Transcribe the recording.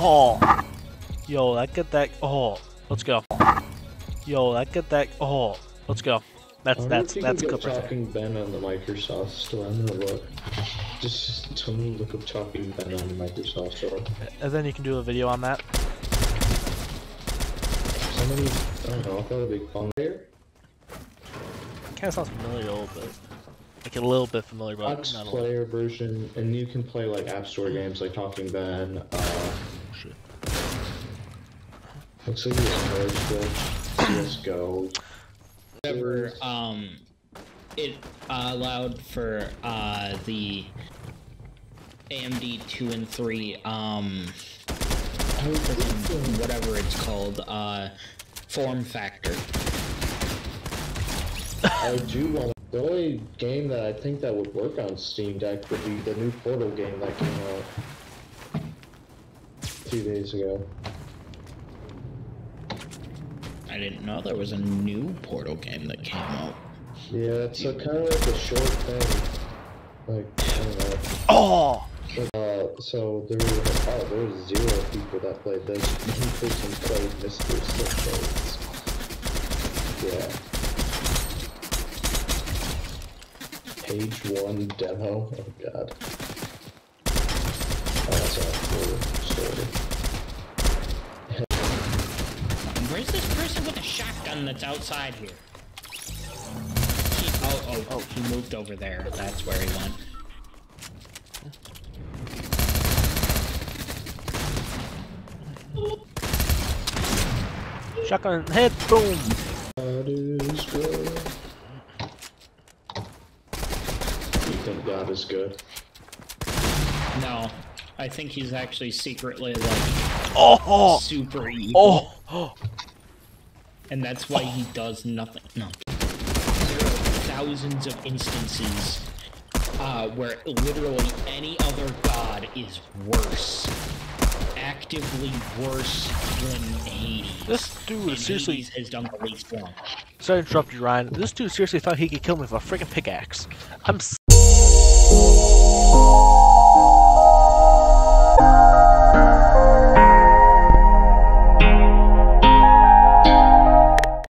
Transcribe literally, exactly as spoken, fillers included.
Oh, yo, I get that. Oh, let's go. Yo, I get that. Oh, let's go. That's that's that's good. Talking Ben on the Microsoft Store. I'm gonna look. Just tell me to look up Talking Ben on the Microsoft Store. And then you can do a video on that. Somebody, I don't know. I got a big phone there. Kind of sounds familiar a little bit. Like a little bit familiar, but Xbox not a player lot. Version, and you can play like App Store games like Talking Ben. Uh, Shit. Looks like it's C S G O. Whatever, um, it uh, allowed for uh, the A M D two and three, um, whatever it's called, uh, form factor. I do want the only game that I think that would work on Steam Deck would be the new Portal game that came out a few days ago. I didn't know there was a new Portal game that came out. Yeah, it's a, kind of like a short thing. Like, I don't know. Oh! Uh, so there was, oh, there was zero people that played this. One person played Mister Switchbacks. Yeah. Page one demo. Oh god. Oh, that's awful. Where's this person with a shotgun that's outside here? He, oh, oh, oh, he moved over there. That's where he went. Shotgun head, boom! God is good. You think God is good? No. I think he's actually secretly like oh, super evil. Oh. And that's why he does nothing. No. Thousands of instances uh, where literally any other god is worse. Actively worse than Hades. This dude and seriously Hades has done the least wrong. Sorry to interrupt you, Ryan. This dude seriously thought he could kill me with a freaking pickaxe. I'm